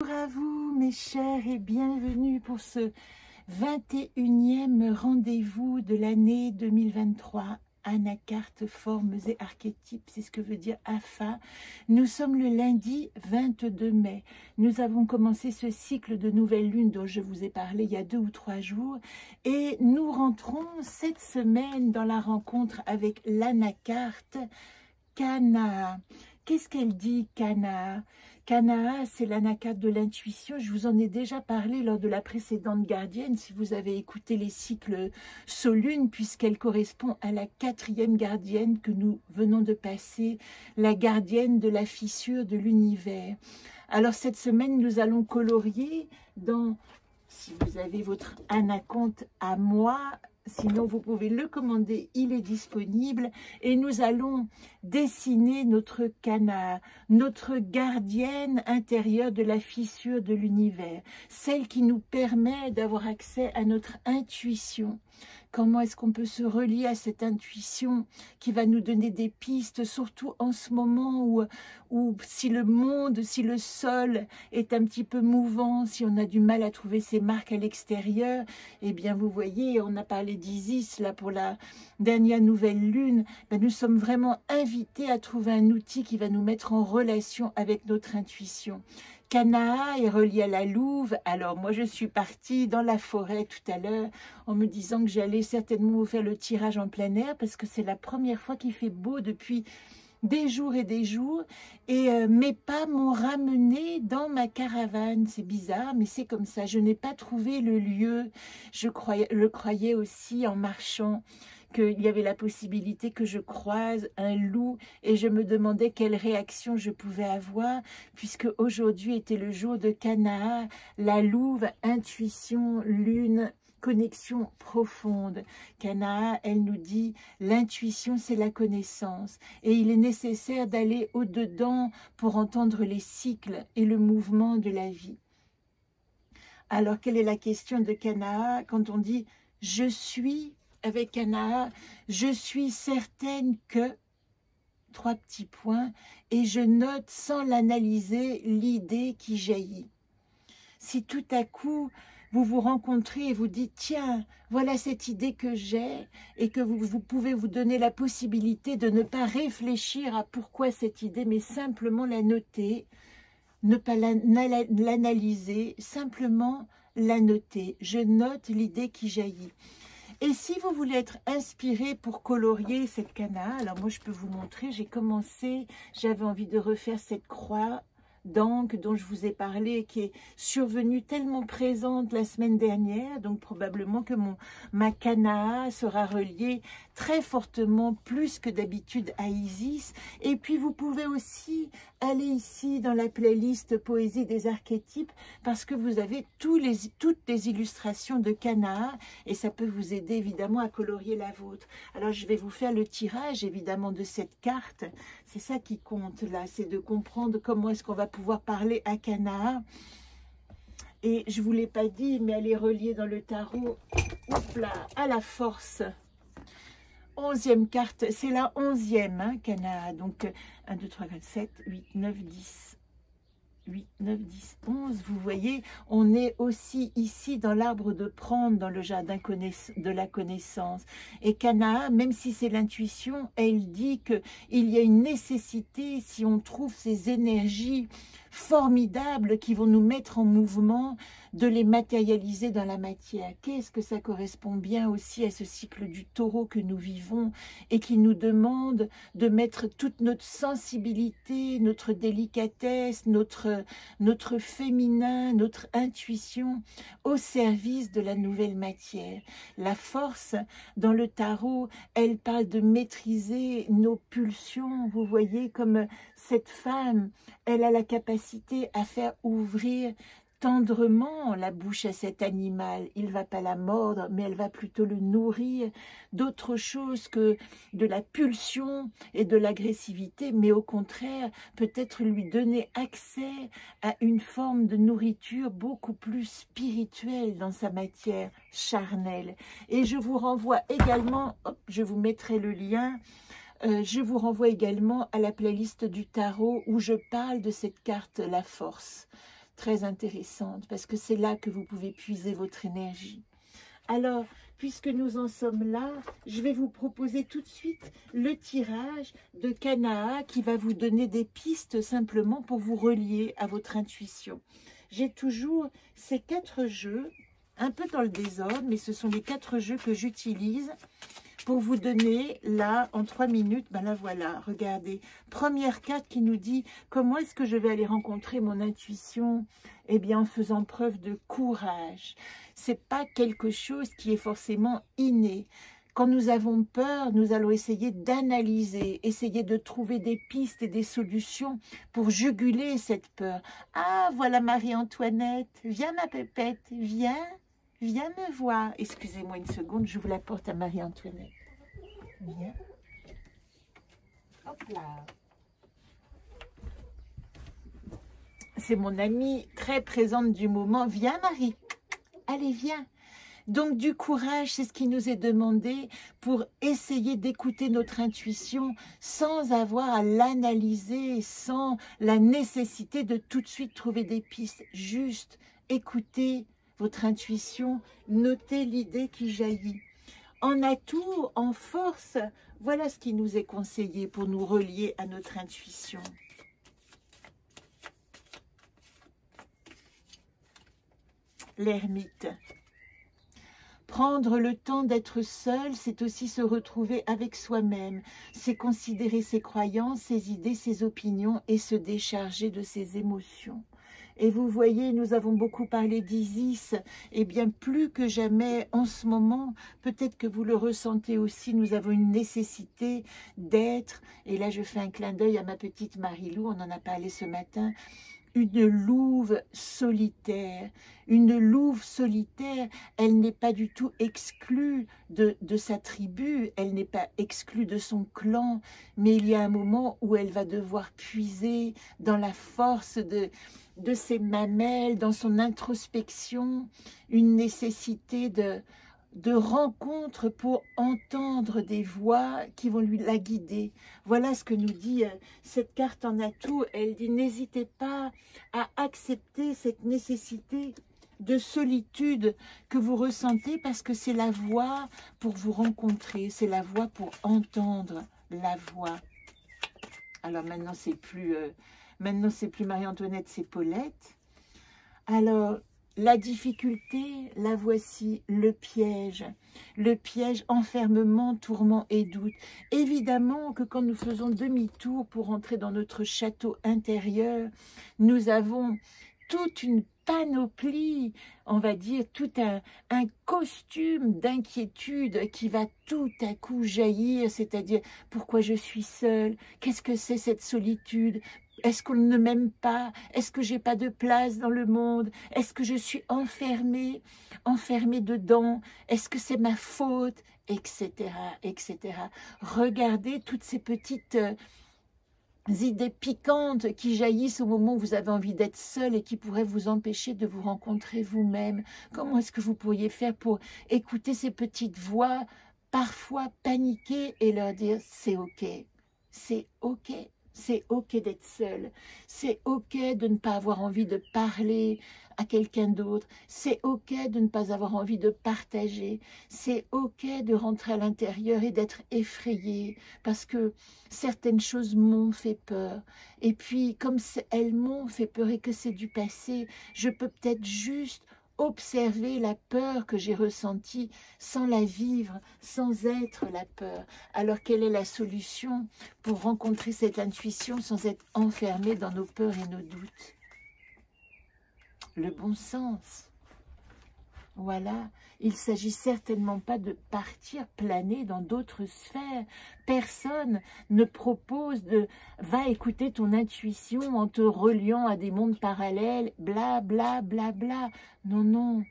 Bonjour à vous mes chers et bienvenue pour ce 21e rendez-vous de l'année 2023. Anacarte, formes et archétypes, c'est ce que veut dire AFA. Nous sommes le lundi 22 mai. Nous avons commencé ce cycle de nouvelle lune dont je vous ai parlé il y a 2 ou 3 jours. Et nous rentrons cette semaine dans la rencontre avec l'Anacarte KANAA. Qu'est-ce qu'elle dit, KANAA? KANAA, c'est l'anacarte de l'intuition. Je vous en ai déjà parlé lors de la précédente gardienne, si vous avez écouté les cycles Solune, puisqu'elle correspond à la 4e gardienne que nous venons de passer, la gardienne de la fissure de l'univers. Alors cette semaine, nous allons colorier dans, si vous avez votre Anakonte à moi, sinon vous pouvez le commander, il est disponible, et nous allons dessiner notre KANAA, notre gardienne intérieure de la fissure de l'univers, celle qui nous permet d'avoir accès à notre intuition. Comment est-ce qu'on peut se relier à cette intuition qui va nous donner des pistes, surtout en ce moment où si le monde, si le sol est un petit peu mouvant, si on a du mal à trouver ses marques à l'extérieur, eh bien vous voyez, on a parlé d'Isis là pour la dernière nouvelle lune, ben nous sommes vraiment invités à trouver un outil qui va nous mettre en relation avec notre intuition. KANAA est relié à la louve. Alors moi je suis partie dans la forêt tout à l'heure en me disant que j'allais certainement vous faire le tirage en plein air parce que c'est la première fois qu'il fait beau depuis des jours et des jours, et mes pas m'ont ramené dans ma caravane. C'est bizarre, mais c'est comme ça. Je n'ai pas trouvé le lieu. Je le croyais aussi en marchant, qu'il y avait la possibilité que je croise un loup, et je me demandais quelle réaction je pouvais avoir, puisque aujourd'hui était le jour de KANAA, la louve, intuition, lune, connexion profonde. KANAA, elle nous dit, l'intuition c'est la connaissance, et il est nécessaire d'aller au-dedans pour entendre les cycles et le mouvement de la vie. Alors quelle est la question de KANAA quand on dit « je suis » avec KANAA, je suis certaine que, 3 petits points, et je note sans l'analyser l'idée qui jaillit. Si tout à coup, vous vous rencontrez et vous dites, tiens, voilà cette idée que j'ai, et que vous pouvez vous donner la possibilité de ne pas réfléchir à pourquoi cette idée, mais simplement la noter, ne pas l'analyser, simplement la noter. Je note l'idée qui jaillit. Et si vous voulez être inspiré pour colorier cette KANAA, alors moi je peux vous montrer, j'ai commencé, j'avais envie de refaire cette croix d'encre dont je vous ai parlé, qui est survenue tellement présente la semaine dernière, donc probablement que ma KANAA sera reliée très fortement, plus que d'habitude, à Isis. Et puis vous pouvez aussi aller ici dans la playlist Poésie des archétypes, parce que vous avez toutes les illustrations de KANAA, et ça peut vous aider évidemment à colorier la vôtre. Alors je vais vous faire le tirage évidemment de cette carte, c'est ça qui compte là, c'est de comprendre comment est-ce qu'on va pouvoir parler à KANAA. Et je ne vous l'ai pas dit, mais elle est reliée dans le tarot, hop là, à la force. 11e carte, c'est la 11e, hein, KANAA. Donc 1, 2, 3, 4, 7, 8, 9, 10. 8, 9, 10, 11, vous voyez, on est aussi ici dans l'arbre de prendre, dans le jardin de la connaissance. Et KANAA, même si c'est l'intuition, elle dit qu'il y a une nécessité, si on trouve ces énergies formidables qui vont nous mettre en mouvement, de les matérialiser dans la matière. Qu'est-ce que ça correspond bien aussi à ce cycle du taureau que nous vivons et qui nous demande de mettre toute notre sensibilité, notre délicatesse, notre féminin, notre intuition au service de la nouvelle matière. La force, dans le tarot, elle parle de maîtriser nos pulsions, vous voyez, comme cette femme, elle a la capacité à faire ouvrir tendrement la bouche à cet animal. Il ne va pas la mordre, mais elle va plutôt le nourrir d'autre chose que de la pulsion et de l'agressivité, mais au contraire, peut-être lui donner accès à une forme de nourriture beaucoup plus spirituelle dans sa matière charnelle. Et je vous renvoie également, hop, je vous mettrai le lien, je vous renvoie également à la playlist du tarot où je parle de cette carte, la force. très intéressante, parce que c'est là que vous pouvez puiser votre énergie. Alors, puisque nous en sommes là, je vais vous proposer tout de suite le tirage de Kanaa qui va vous donner des pistes simplement pour vous relier à votre intuition. J'ai toujours ces 4 jeux, un peu dans le désordre, mais ce sont les 4 jeux que j'utilise pour vous donner, là, en 3 minutes, ben la voilà, regardez. Première carte qui nous dit, comment est-ce que je vais aller rencontrer mon intuition? Eh bien, en faisant preuve de courage. C'est pas quelque chose qui est forcément inné. Quand nous avons peur, nous allons essayer d'analyser, essayer de trouver des pistes et des solutions pour juguler cette peur. Ah, voilà Marie-Antoinette, viens ma pépette, viens, viens me voir. Excusez-moi une seconde, je vous la porte à Marie-Antoinette. Viens. Hop là. C'est mon amie très présente du moment. Viens Marie, allez viens. Donc du courage, c'est ce qui nous est demandé pour essayer d'écouter notre intuition sans avoir à l'analyser, sans la nécessité de tout de suite trouver des pistes. Juste écoutez votre intuition, notez l'idée qui jaillit. En atout, en force, voilà ce qui nous est conseillé pour nous relier à notre intuition. L'ermite. Prendre le temps d'être seul, c'est aussi se retrouver avec soi-même. C'est considérer ses croyances, ses idées, ses opinions et se décharger de ses émotions. Et vous voyez, nous avons beaucoup parlé d'Isis, et bien plus que jamais en ce moment, peut-être que vous le ressentez aussi, nous avons une nécessité d'être, et là je fais un clin d'œil à ma petite Marie-Lou, on en a parlé ce matin, une louve solitaire, elle n'est pas du tout exclue de sa tribu, elle n'est pas exclue de son clan, mais il y a un moment où elle va devoir puiser dans la force de ses mamelles, dans son introspection, une nécessité de rencontres pour entendre des voix qui vont lui la guider. Voilà ce que nous dit cette carte en atout. Elle dit, n'hésitez pas à accepter cette nécessité de solitude que vous ressentez parce que c'est la voix pour vous rencontrer, c'est la voix pour entendre la voix. Alors maintenant, c'est plus, Marie-Antoinette, c'est Paulette. Alors, la difficulté, la voici, le piège enfermement, tourment et doute. Évidemment que quand nous faisons demi-tour pour entrer dans notre château intérieur, nous avons toute une panoplie, on va dire, tout un costume d'inquiétude qui va tout à coup jaillir, c'est-à-dire pourquoi je suis seule, qu'est-ce que c'est cette solitude ? Est-ce qu'on ne m'aime pas? Est-ce que j'ai pas de place dans le monde? Est-ce que je suis enfermée, dedans? Est-ce que c'est ma faute? Etc, etc. Regardez toutes ces petites idées piquantes qui jaillissent au moment où vous avez envie d'être seul et qui pourraient vous empêcher de vous rencontrer vous-même. Comment est-ce que vous pourriez faire pour écouter ces petites voix, parfois paniquer et leur dire « c'est ok, c'est ok ». C'est ok d'être seul, c'est ok de ne pas avoir envie de parler à quelqu'un d'autre, c'est ok de ne pas avoir envie de partager, c'est ok de rentrer à l'intérieur et d'être effrayé parce que certaines choses m'ont fait peur. Et puis comme elles m'ont fait peur et que c'est du passé, je peux peut-être juste observer la peur que j'ai ressentie sans la vivre, sans être la peur. Alors quelle est la solution pour rencontrer cette intuition sans être enfermé dans nos peurs et nos doutes? Le bon sens. Voilà, il ne s'agit certainement pas de partir planer dans d'autres sphères. Personne ne propose de « va écouter ton intuition en te reliant à des mondes parallèles, bla bla bla bla ». Non, non,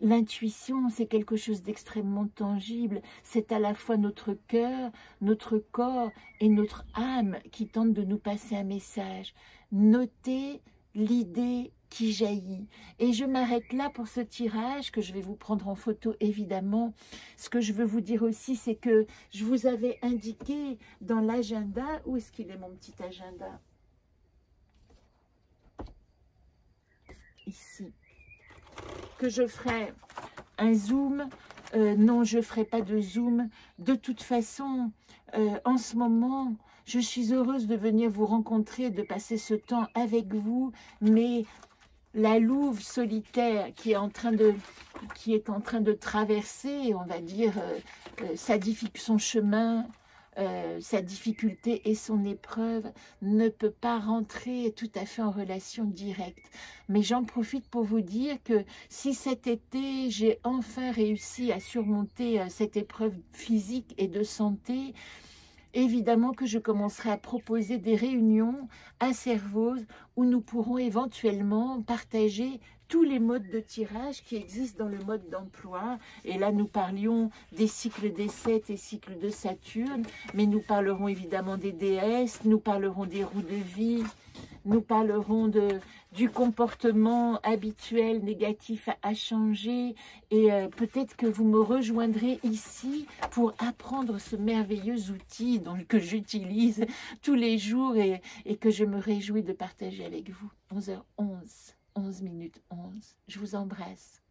l'intuition c'est quelque chose d'extrêmement tangible. C'est à la fois notre cœur, notre corps et notre âme qui tentent de nous passer un message. Notez l'idée qui jaillit. Et je m'arrête là pour ce tirage que je vais vous prendre en photo évidemment. Ce que je veux vous dire aussi, c'est que je vous avais indiqué dans l'agenda, où est-ce qu'il est mon petit agenda? ici, que je ferai un zoom. Non, je ne ferai pas de zoom. De toute façon, en ce moment, je suis heureuse de venir vous rencontrer, de passer ce temps avec vous, mais la louve solitaire qui est en train de traverser, on va dire, son chemin, sa difficulté et son épreuve, ne peut pas rentrer tout à fait en relation directe. Mais j'en profite pour vous dire que si cet été, j'ai enfin réussi à surmonter cette épreuve physique et de santé, évidemment que je commencerai à proposer des réunions à Cervos où nous pourrons éventuellement partager tous les modes de tirage qui existent dans le mode d'emploi. Et là, nous parlions des cycles des 7 et cycles de Saturne, mais nous parlerons évidemment des déesses, nous parlerons des roues de vie, nous parlerons du comportement habituel négatif à changer. Et peut-être que vous me rejoindrez ici pour apprendre ce merveilleux outil que j'utilise tous les jours et que je me réjouis de partager avec vous. 11h11. 11 minutes 11. Je vous embrasse.